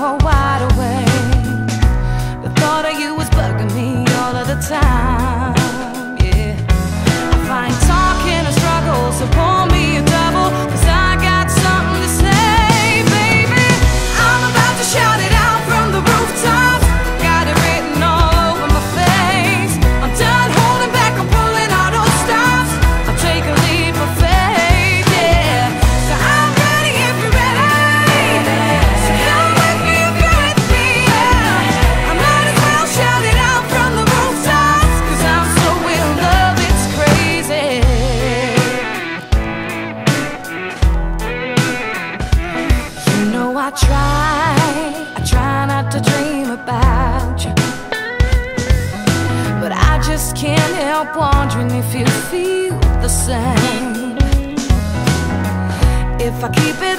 you're wide awake. The thought of you was bugging me all of the time, yeah. I find talking a struggle, so pour me a double, 'cause I got something to say, baby. I'm about to shout it out from the rooftops. Got it written all over my face. I'm done holding back, I'm pulling out all stops. I'll take a leap of faith, yeah. So I'm ready if you're ready. So come with me, you come with me, yeah. I might as well shout it out from the rooftops, 'cause I'm so in love, it's crazy. You know I try not to dream about you, but I just can't help wondering if you feel the same. If I keep it